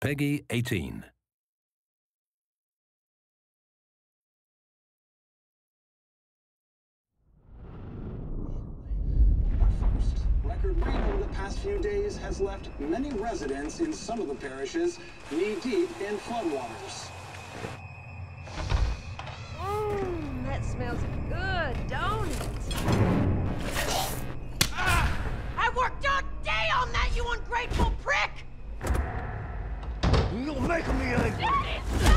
PEGI 18. First, record rain over the past few days has left many residents in some of the parishes knee-deep in floodwaters. Mmm, that smells good, don't it? I worked all day on that, you ungrateful prick! You're making me angry!